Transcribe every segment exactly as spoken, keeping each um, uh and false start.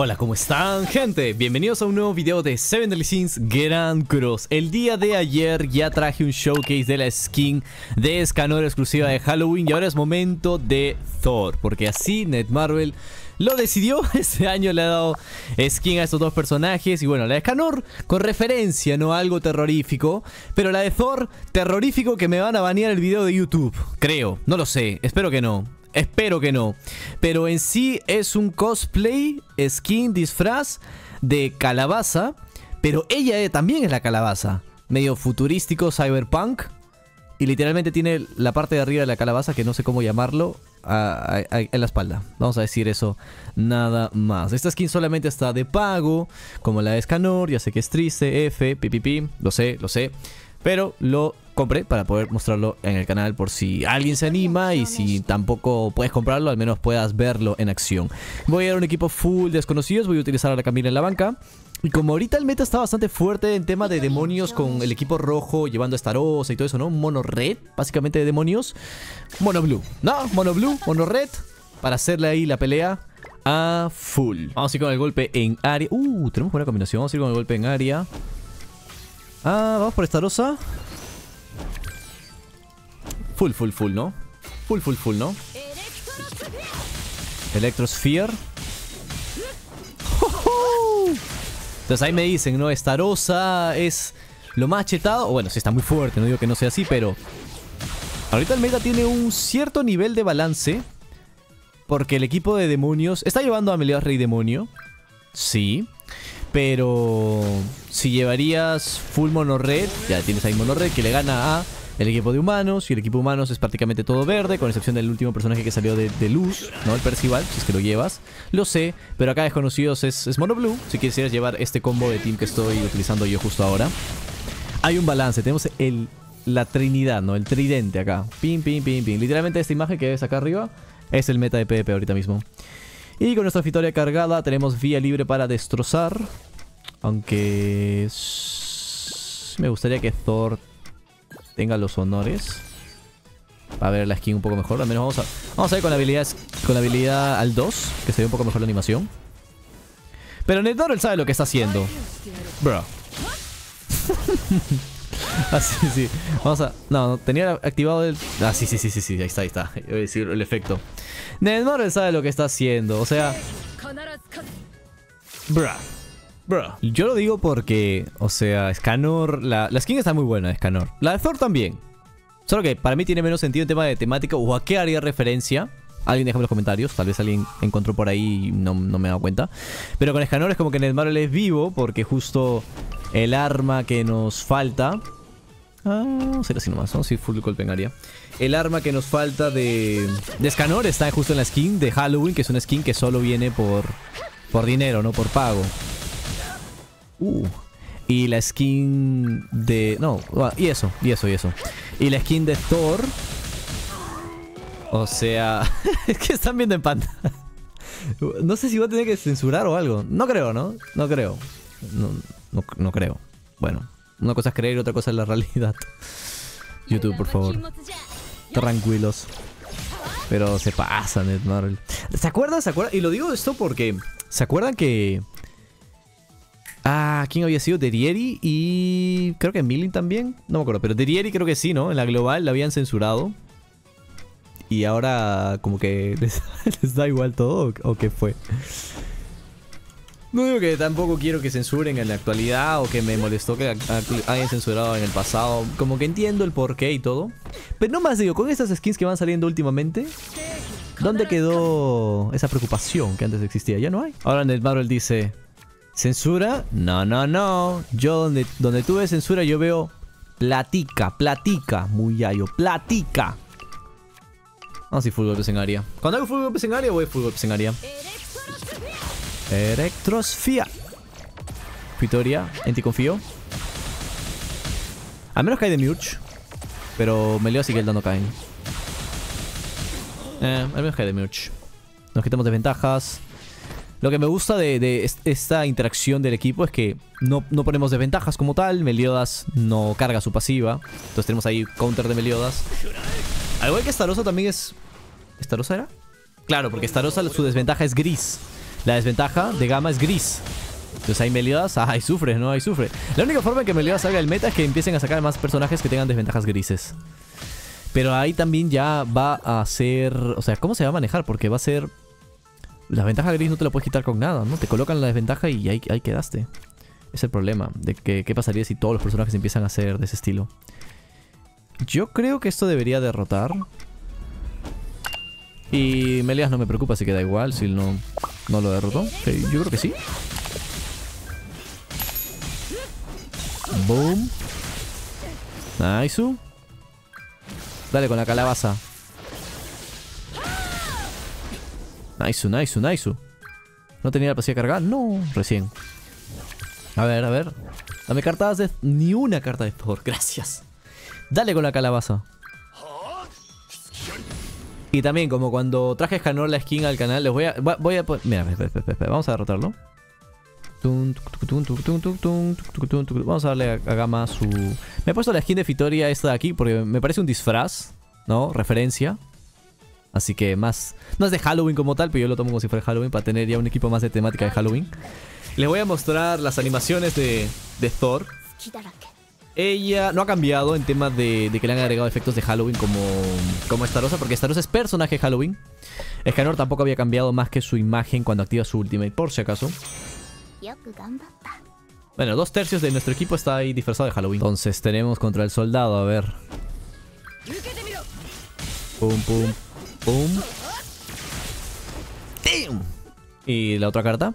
Hola, ¿cómo están, gente? Bienvenidos a un nuevo video de Seven Deadly Sins: Grand Cross. El día de ayer ya traje un showcase de la skin de Escanor exclusiva de Halloween, y ahora es momento de Thor, porque así Netmarble lo decidió. Este año le ha dado skin a estos dos personajes. Y bueno, la de Escanor con referencia, ¿no? Algo terrorífico. Pero la de Thor, terrorífico que me van a banear el video de YouTube, creo, no lo sé, espero que no. Espero que no. Pero en sí es un cosplay, skin, disfraz de calabaza. Pero ella también es la calabaza. Medio futurístico, cyberpunk. Y literalmente tiene la parte de arriba de la calabaza, que no sé cómo llamarlo, a, a, a, en la espalda. Vamos a decir eso, nada más. Esta skin solamente está de pago, como la de Escanor. Ya sé que es triste, F, pipipi, lo sé, lo sé. Pero lo compré para poder mostrarlo en el canal, por si alguien se anima, y si tampoco puedes comprarlo, al menos puedas verlo en acción. Voy a dar un equipo full desconocidos. Voy a utilizar a la Camila en la banca. Y como ahorita el meta está bastante fuerte en tema de demonios, con el equipo rojo llevando a Estarossa y todo eso, ¿no? Mono red, básicamente de demonios. Mono blue, ¿no? Mono blue, mono red, para hacerle ahí la pelea a full. Vamos a ir con el golpe en área. Uh, tenemos buena combinación. Vamos a ir con el golpe en área. Ah, vamos por Estarossa. Full, full, full, ¿no? Full, full, full, ¿no? Electrosphere. ¡Oh! Entonces ahí me dicen, ¿no? Estarossa es lo más chetado. Bueno, sí está muy fuerte, no digo que no sea así, pero ahorita el meta tiene un cierto nivel de balance, porque el equipo de demonios está llevando a Meliodas Rey Demonio. Sí. Pero si llevarías full mono red, ya tienes ahí mono red que le gana a el equipo de humanos, y el equipo de humanos es prácticamente todo verde, con excepción del último personaje que salió de, de luz, ¿no? El Percival, si es que lo llevas. Lo sé, pero acá desconocidos es, es mono blue, si quisieras llevar este combo de team que estoy utilizando yo justo ahora. Hay un balance, tenemos el, la trinidad, ¿no? El tridente acá. Pim, pim, pim, pim. Literalmente esta imagen que ves acá arriba es el meta de PvP ahorita mismo. Y con nuestra Fitoria cargada tenemos vía libre para destrozar. Aunque me gustaría que Thor tenga los honores para ver la skin un poco mejor. Al menos vamos a, vamos a ir con la habilidad, con la habilidad al dos, que se ve un poco mejor la animación. Pero Netmarble sabe lo que está haciendo, bro. Así, ah, sí. Vamos a... No, no, tenía activado el... Ah, sí, sí, sí, sí, sí. Ahí está, ahí está. Voy a decir el efecto. Netmarble sabe lo que está haciendo. O sea... Bruh. Bruh. Yo lo digo porque... O sea, Escanor... La, la skin está muy buena, Escanor. La de Thor también. Solo que para mí tiene menos sentido en tema de temática, o a qué haría referencia. Alguien déjame en los comentarios. Tal vez alguien encontró por ahí y no, no me he dado cuenta. Pero con Escanor es como que Netmarble es vivo, porque justo el arma que nos falta... Ah, vamos a ir así nomás, vamos a ir full golpe en área. El arma que nos falta de, de Escanor está justo en la skin de Halloween, que es una skin que solo viene por, por dinero, no por pago. Uh, y la skin de... No, y eso, y eso, y eso. Y la skin de Thor. O sea, es que están viendo en pantalla. No sé si voy a tener que censurar o algo. No creo, ¿no? No creo. No, no, no creo. Bueno. Una cosa es creer y otra cosa es la realidad. YouTube, por favor. Tranquilos. Pero se pasa, Netmarble. ¿Se acuerdan? ¿Se acuerdan? Y lo digo esto porque... ¿Se acuerdan que... Ah, ¿quién había sido? Derieri y... Creo que Merlin también. No me acuerdo, pero Derieri creo que sí, ¿no? En la global la habían censurado. Y ahora como que les, les da igual todo, o, o qué fue. No digo que tampoco quiero que censuren en la actualidad, o que me molestó que hayan censurado en el pasado. Como que entiendo el porqué y todo. Pero no más digo, con estas skins que van saliendo últimamente, ¿dónde quedó esa preocupación que antes existía? Ya no hay. Ahora Netmarble dice, ¿censura? No, no, no. Yo donde, donde tú ves censura yo veo platica, platica, muyayo, platica. Vamos a ir full golpes en área. Cuando hago full golpes en área voy full golpes en área. Electrosfía. Fitoria, en ti confío. Al menos cae Demurge, pero Meliodas y Gelda no caen. Eh, al menos cae Demurge. Nos quitamos desventajas. Lo que me gusta de, de esta interacción del equipo es que no, no ponemos desventajas como tal. Meliodas no carga su pasiva, entonces tenemos ahí counter de Meliodas. Al igual que Estarossa también es... ¿Estarossa era? Claro, porque Estarossa su desventaja es gris. La desventaja de Gama es gris. Entonces ahí Meliodas, ah, ahí sufre, ¿no? Ahí sufre. La única forma en que Meliodas salga del meta es que empiecen a sacar más personajes que tengan desventajas grises. Pero ahí también ya va a ser... O sea, ¿cómo se va a manejar? Porque va a ser... La ventaja gris no te la puedes quitar con nada, ¿no? Te colocan la desventaja y ahí, ahí quedaste. Es el problema de que, qué pasaría si todos los personajes empiezan a ser de ese estilo. Yo creo que esto debería derrotar. Y Meliodas no me preocupa, así que da igual si no, no lo derrotó. Okay, yo creo que sí. Boom. Nice. Dale con la calabaza. Nice, nice, nice. ¿No tenía la pasilla cargada? No, recién. A ver, a ver. Dame cartas de... Ni una carta de Thor, gracias. Dale con la calabaza. Y también, como cuando traje Escanor la skin al canal, les voy a... Voy a... Mira, espera, espera, espera. Vamos a derrotarlo. Vamos a darle a Gama su... Me he puesto la skin de Fitoria esta de aquí porque me parece un disfraz, ¿no? Referencia. Así que más... No es de Halloween como tal, pero yo lo tomo como si fuera Halloween para tener ya un equipo más de temática de Halloween. Les voy a mostrar las animaciones de, de Thor. Ella no ha cambiado en temas de, de que le han agregado efectos de Halloween como, como Estarossa, porque Estarossa es personaje Halloween. Escanor tampoco había cambiado más que su imagen cuando activa su ultimate, por si acaso. Bueno, dos tercios de nuestro equipo está ahí disfrazado de Halloween. Entonces tenemos contra el soldado, a ver. Pum, pum, pum. ¡Damn! ¿Y la otra carta?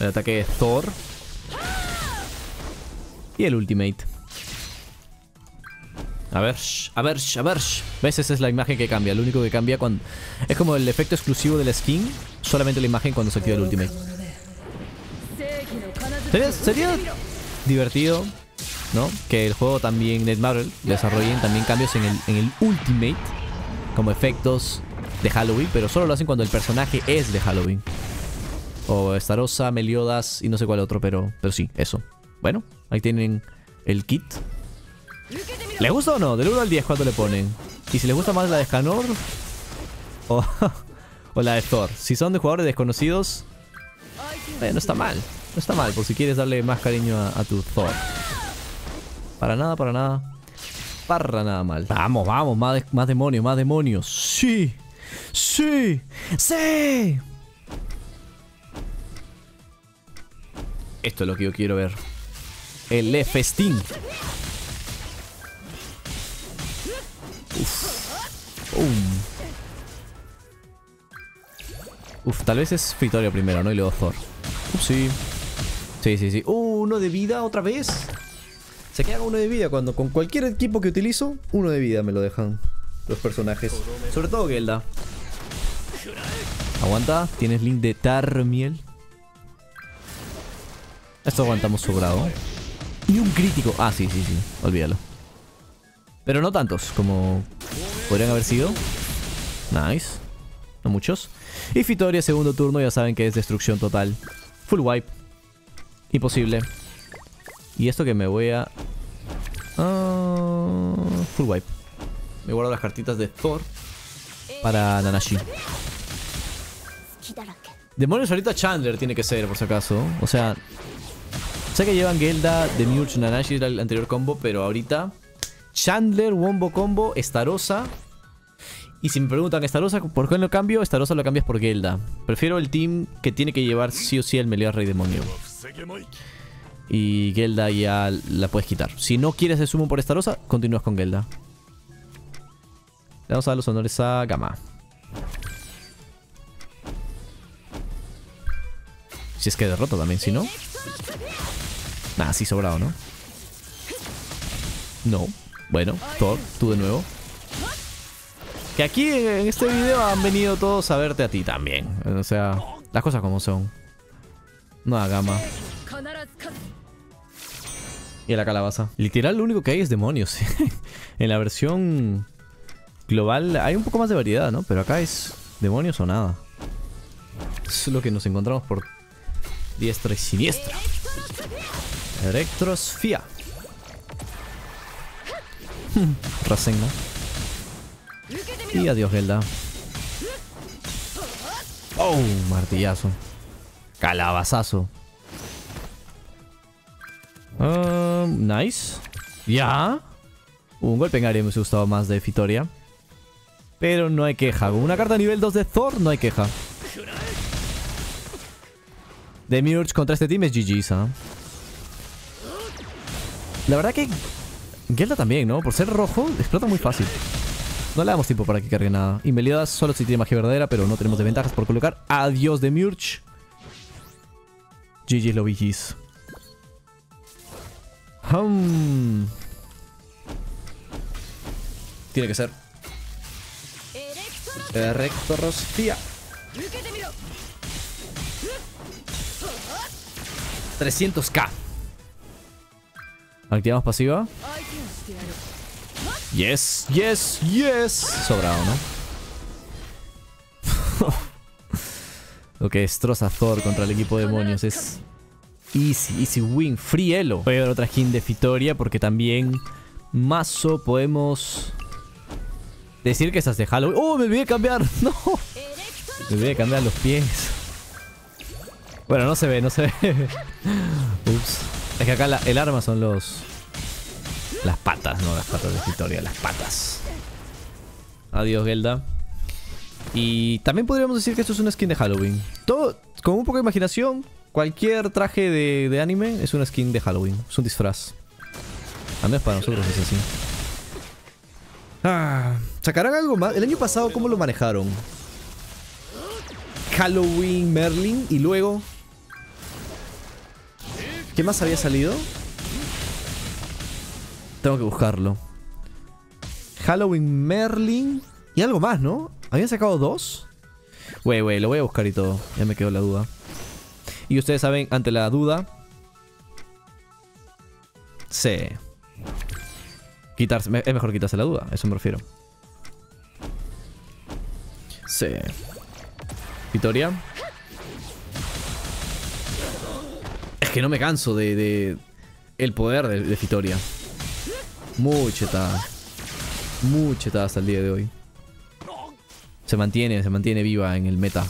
El ataque de Thor. Y el ultimate. A ver, a ver, a ver. ¿Ves? Esa es la imagen que cambia. Lo único que cambia cuando... Es como el efecto exclusivo de la skin. Solamente la imagen cuando se activa el ultimate. Sería, sería divertido, ¿no? Que el juego también, Netmarble, desarrollen también cambios en el, en el ultimate. Como efectos de Halloween. Pero solo lo hacen cuando el personaje es de Halloween. O Estarossa, Meliodas y no sé cuál otro, pero, pero sí, eso. Bueno, ahí tienen el kit. ¿Les gusta o no? Del uno al diez, ¿cuánto le ponen? Y si les gusta más la de Escanor o, o la de Thor. Si son de jugadores desconocidos, eh, no está mal. No está mal, por si quieres darle más cariño a, a tu Thor. Para nada, para nada. Para nada mal. Vamos, vamos, más, de, más demonios, más demonios. ¡Sí! ¡Sí! ¡Sí! Esto es lo que yo quiero ver. El festín. Uf. Um. Uf, tal vez es Fitoria primero, ¿no? Y luego Thor. Uf, sí. Sí, sí, sí. Uh, uno de vida otra vez. Se queda uno de vida cuando con cualquier equipo que utilizo, uno de vida me lo dejan los personajes. Sobre todo Gelda. Aguanta. Tienes link de Tarmiel. Esto aguantamos sobrado. Y un crítico. Ah, sí, sí, sí. Olvídalo. Pero no tantos como podrían haber sido. Nice. No muchos. Y Fitoria, segundo turno. Ya saben que es destrucción total. Full wipe. Imposible. Y esto que me voy a... Ah, full wipe. Me guardo las cartitas de Thor para Nanashi. Demonios ahorita Chandler tiene que ser, por si acaso. O sea... Sé que llevan Gelda, Demurge, Nanashi era el anterior combo, pero ahorita Chandler, Wombo combo, Estarossa. Y si me preguntan Estarossa, ¿por qué no lo cambio? Estarossa lo cambias por Gelda. Prefiero el team que tiene que llevar sí o sí el Meliodas Rey Demonio. Y Gelda ya la puedes quitar. Si no quieres el sumo por Estarossa, continúas con Gelda. Le vamos a dar los honores a Gama. Si es que derrota también, si no... Nah, sí sobrado, ¿no? No. Bueno, Thor, tú de nuevo. Que aquí en este video han venido todos a verte a ti también. O sea, las cosas como son. No a Gama. Y a la calabaza. Literal, lo único que hay es demonios. En la versión global hay un poco más de variedad, ¿no? Pero acá es demonios o nada. Es lo que nos encontramos por diestra y siniestra. Electrosfía. Rasengan. Y adiós, Gelda. Oh, martillazo. Calabazazo. Um, nice. Ya. Un golpe en área me hubiese gustado más de Fitoria. Pero no hay queja. Con una carta nivel dos de Thor no hay queja. Demurge contra este team es G G's, ¿ah? La verdad que... Gelda también, ¿no? Por ser rojo, explota muy fácil. No le damos tiempo para que cargue nada. Y Meliodas solo si tiene magia verdadera, pero no tenemos desventajas por colocar. Adiós Demurge. G G's lo B G's. Hum. Tiene que ser. Erectorostia. trescientos K. Activamos pasiva. Yes, yes, yes. Sobrado, ¿no? Lo que destroza Thor contra el equipo de demonios es easy, easy win. Free elo. Voy a ver otra skin de Fitoria porque también mazo podemos decir que estás de Halloween. ¡Oh, me olvidé de cambiar! ¡No! Me olvidé de cambiar los pies. Bueno, no se ve, no se ve. Ups. Es que acá la, el arma son los... Las patas, no las patas de Fitoria, las patas. Adiós, Gelda. Y también podríamos decir que esto es una skin de Halloween. Todo, con un poco de imaginación, cualquier traje de, de anime es una skin de Halloween. Es un disfraz. Al menos para nosotros es así. Ah, ¿sacarán algo más? El año pasado, ¿cómo lo manejaron? Halloween, Merlin y luego... ¿Qué más había salido? Tengo que buscarlo. Halloween, Merlin y algo más, ¿no? ¿Habían sacado dos? Wey, wey, lo voy a buscar y todo. Ya me quedó la duda. Y ustedes saben, ante la duda... Sí. Quitarse, es mejor quitarse la duda, a eso me refiero. Sí. Fitoria. Es que no me canso de, de el poder de, de Fitoria. Muy chetada. Muy chetada hasta el día de hoy. Se mantiene, se mantiene viva en el meta.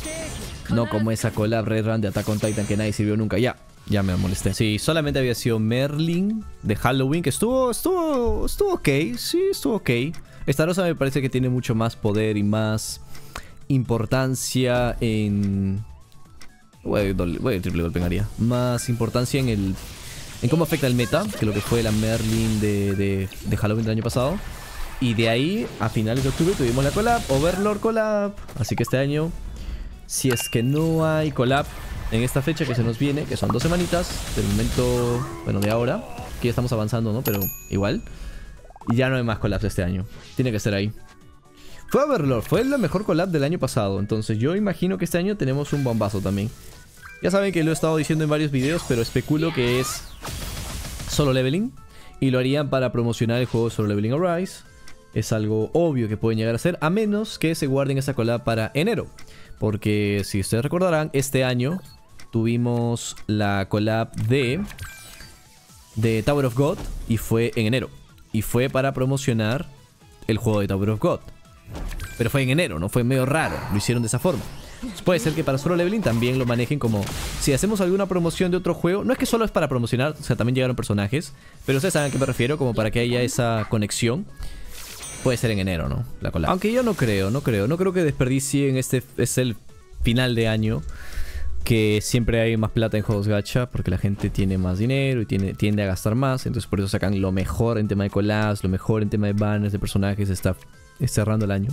No como esa collab Red Run de Attack on Titan que nadie sirvió nunca. Ya, ya me molesté. Sí, solamente había sido Merlin de Halloween, que estuvo, estuvo, estuvo ok. Sí, estuvo ok. Estarossa me parece que tiene mucho más poder y más importancia en... Voy a triple golpe en área. Más importancia en el... En cómo afecta el meta, que lo que fue la Merlin de, de, de Halloween del año pasado. Y de ahí, a finales de octubre, tuvimos la collab, Overlord collab. Así que este año, si es que no hay collab en esta fecha que se nos viene, que son dos semanitas, del momento, bueno, de ahora, que ya estamos avanzando, ¿no? Pero igual, ya no hay más collabs este año. Tiene que ser ahí. Fue Overlord, fue la mejor collab del año pasado. Entonces yo imagino que este año tenemos un bombazo también. Ya saben que lo he estado diciendo en varios videos, pero especulo que es Solo Leveling. Y lo harían para promocionar el juego Solo Leveling Arise. Es algo obvio que pueden llegar a hacer, a menos que se guarden esa collab para enero. Porque si ustedes recordarán, este año tuvimos la collab de, de Tower of God. Y fue en enero. Y fue para promocionar el juego de Tower of God. Pero fue en enero, ¿no? Fue medio raro, lo hicieron de esa forma. Puede ser que para Solo Leveling también lo manejen como... Si hacemos alguna promoción de otro juego... No es que solo es para promocionar, o sea, también llegaron personajes. Pero ustedes saben a qué me refiero, como para que haya esa conexión. Puede ser en enero, ¿no? La collab. Aunque yo no creo, no creo. No creo que desperdicien este... Es el final de año. Que siempre hay más plata en juegos gacha. Porque la gente tiene más dinero y tiene, tiende a gastar más. Entonces por eso sacan lo mejor en tema de collabs, lo mejor en tema de banners, de personajes, está cerrando el año.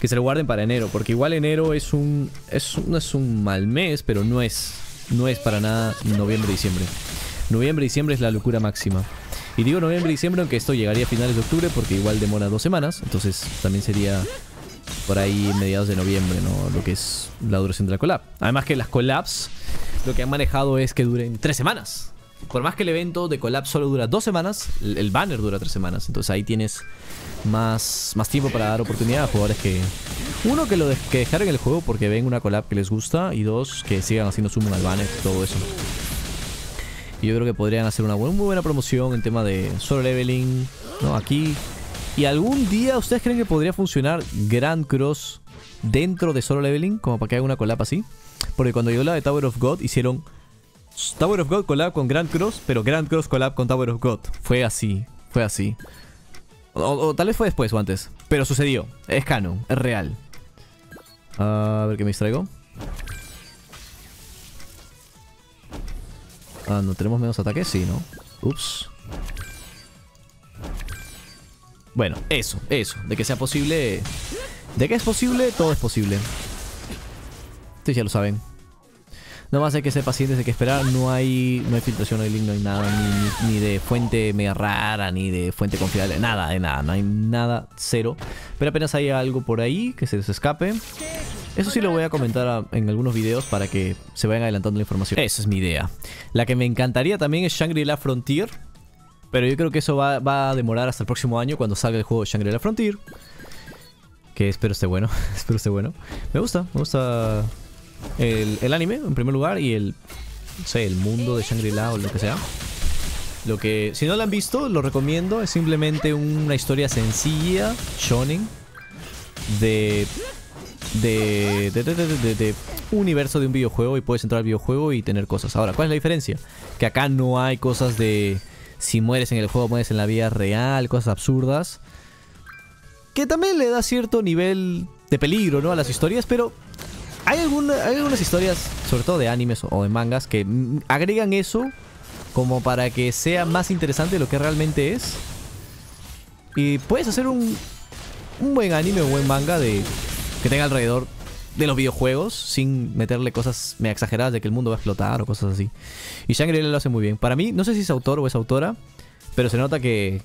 Que se lo guarden para enero, porque igual enero es un, es un, no es un mal mes, pero no es, no es para nada noviembre y diciembre. Noviembre y diciembre es la locura máxima. Y digo noviembre y diciembre, aunque esto llegaría a finales de octubre, porque igual demora dos semanas, entonces también sería por ahí mediados de noviembre, ¿no? Lo que es la duración de la collab. Además que las collabs, lo que han manejado es que duren tres semanas. Por más que el evento de collab solo dura dos semanas, el banner dura tres semanas. Entonces ahí tienes más, más tiempo para dar oportunidad a jugadores que... Uno, que lo de, que dejaron el juego porque ven una collab que les gusta. Y dos, que sigan haciendo zoom al banner y todo eso. Y yo creo que podrían hacer una buena, muy buena promoción en tema de Solo Leveling, ¿no? Aquí ¿Y algún día ustedes creen que podría funcionar Grand Cross dentro de Solo Leveling? Como para que haga una collab así. Porque cuando llegó la de Tower of God hicieron Tower of God collab con Grand Cross, pero Grand Cross collab con Tower of God. Fue así, fue así. O, o tal vez fue después o antes. Pero sucedió, es canon, es real. A ver que me distraigo. Ah, ¿no tenemos menos ataques? Sí, ¿no? Ups. Bueno, eso, eso. De que sea posible... De que es posible, todo es posible. Ustedes ya lo saben. Nada más hay que ser pacientes, hay que esperar. No hay, no hay filtración, no hay link, no hay nada. Ni, ni, ni de fuente mega rara, ni de fuente confiable. Nada, de nada. No hay nada, cero. Pero apenas hay algo por ahí que se les escape. Eso sí lo voy a comentar a, en algunos videos para que se vayan adelantando la información. Esa es mi idea. La que me encantaría también es Shangri-La Frontier. Pero yo creo que eso va, va a demorar hasta el próximo año cuando salga el juego Shangri-La Frontier. Que espero esté bueno. Espero esté bueno. Me gusta, me gusta el, el anime en primer lugar y el, no sé, el mundo de Shangri-La o lo que sea. Lo que, si no lo han visto, lo recomiendo. Es simplemente una historia sencilla, shonen, de... De, de, de, de, de, de universo de un videojuego, y puedes entrar al videojuego y tener cosas. Ahora, ¿cuál es la diferencia? Que acá no hay cosas de si mueres en el juego, mueres en la vida real, cosas absurdas. Que también le da cierto nivel de peligro, ¿no?, a las historias, pero hay, alguna, hay algunas historias, sobre todo de animes o de mangas, que agregan eso como para que sea más interesante lo que realmente es. Y puedes hacer un, un buen anime o un buen manga de... que tenga alrededor de los videojuegos, sin meterle cosas mega exageradas de que el mundo va a explotar o cosas así. Y Shangri-La lo hace muy bien. Para mí, no sé si es autor o es autora, pero se nota que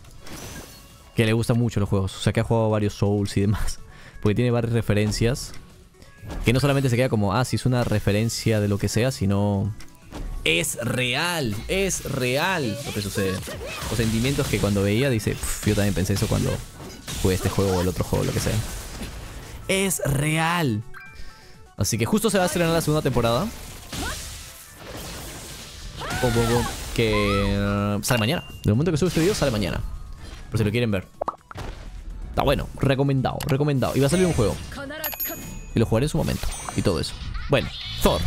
que le gustan mucho los juegos. O sea, que ha jugado varios Souls y demás, porque tiene varias referencias. Que no solamente se queda como, ah, si es una referencia de lo que sea, sino... es real, es real lo que sucede. Los sentimientos que cuando veía, dice, yo también pensé eso cuando jugué este juego o el otro juego, lo que sea. Es real. Así que justo se va a estrenar la segunda temporada. Bom, bom, bom. Que uh, sale mañana. De momento que subo este video sale mañana, por si lo quieren ver. Está bueno, recomendado, recomendado. Y va a salir un juego y lo jugaré en su momento y todo eso. Bueno, Thor.